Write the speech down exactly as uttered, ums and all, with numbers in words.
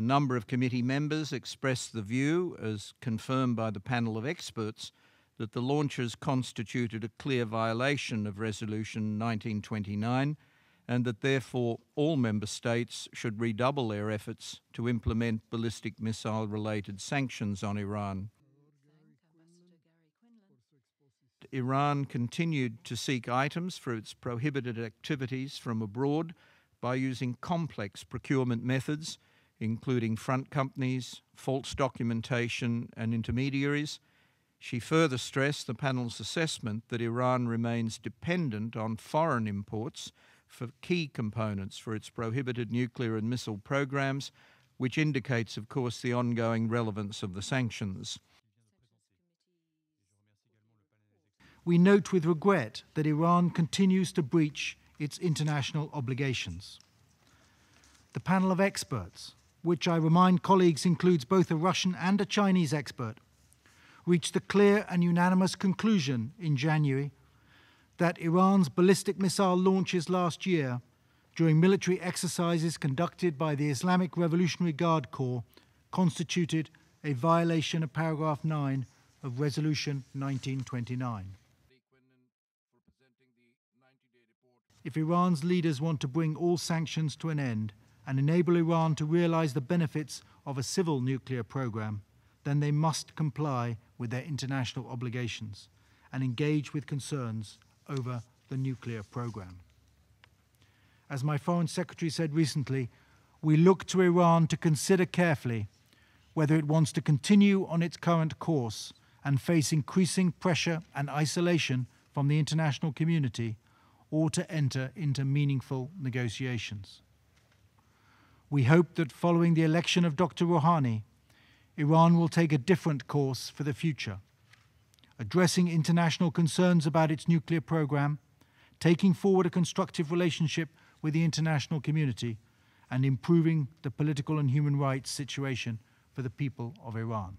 A number of committee members expressed the view, as confirmed by the panel of experts, that the launches constituted a clear violation of Resolution nineteen twenty-nine and that therefore all member states should redouble their efforts to implement ballistic missile-related sanctions on Iran. Iran continued to seek items for its prohibited activities from abroad by using complex procurement methods, including front companies, false documentation and intermediaries. She further stressed the panel's assessment that Iran remains dependent on foreign imports for key components for its prohibited nuclear and missile programs, which indicates, of course, the ongoing relevance of the sanctions. We note with regret that Iran continues to breach its international obligations. The panel of experts, which I remind colleagues includes both a Russian and a Chinese expert, reached the clear and unanimous conclusion in January that Iran's ballistic missile launches last year during military exercises conducted by the Islamic Revolutionary Guard Corps constituted a violation of paragraph nine of Resolution nineteen twenty-nine. If Iran's leaders want to bring all sanctions to an end and enable Iran to realize the benefits of a civil nuclear program, then they must comply with their international obligations and engage with concerns over the nuclear program. As my Foreign Secretary said recently, we look to Iran to consider carefully whether it wants to continue on its current course and face increasing pressure and isolation from the international community, or to enter into meaningful negotiations. We hope that following the election of Doctor Rouhani, Iran will take a different course for the future, addressing international concerns about its nuclear program, taking forward a constructive relationship with the international community, and improving the political and human rights situation for the people of Iran.